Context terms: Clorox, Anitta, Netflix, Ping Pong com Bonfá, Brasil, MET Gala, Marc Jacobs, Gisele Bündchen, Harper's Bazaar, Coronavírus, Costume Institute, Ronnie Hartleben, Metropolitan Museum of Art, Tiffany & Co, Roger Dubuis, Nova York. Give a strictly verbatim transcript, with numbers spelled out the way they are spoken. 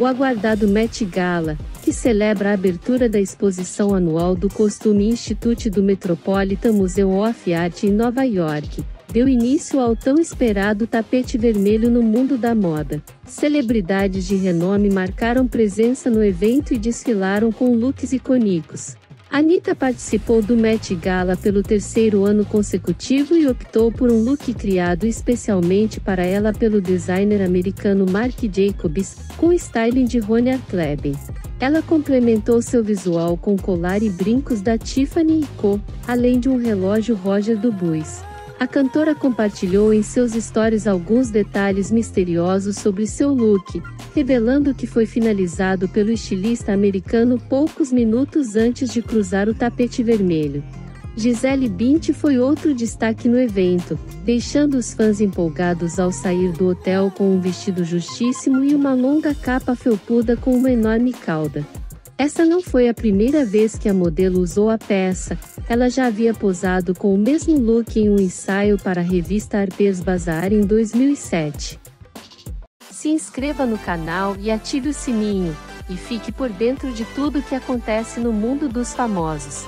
o aguardado Met Gala, que celebra a abertura da exposição anual do Costume Institute do Metropolitan Museum of Art em Nova York, deu início ao tão esperado tapete vermelho no mundo da moda. Celebridades de renome marcaram presença no evento e desfilaram com looks icônicos. Anitta participou do Met Gala pelo terceiro ano consecutivo e optou por um look criado especialmente para ela pelo designer americano Marc Jacobs, com styling de Ronnie Hartleben. Ela complementou seu visual com colar e brincos da Tiffany e Co, além de um relógio Roger Dubuis. A cantora compartilhou em seus stories alguns detalhes misteriosos sobre seu look, revelando que foi finalizado pelo estilista americano poucos minutos antes de cruzar o tapete vermelho. Gisele Bündchen foi outro destaque no evento, deixando os fãs empolgados ao sair do hotel com um vestido justíssimo e uma longa capa felpuda com uma enorme cauda. Essa não foi a primeira vez que a modelo usou a peça, ela já havia posado com o mesmo look em um ensaio para a revista Harper's Bazaar em dois mil e sete. Se inscreva no canal e ative o sininho, e fique por dentro de tudo que acontece no mundo dos famosos.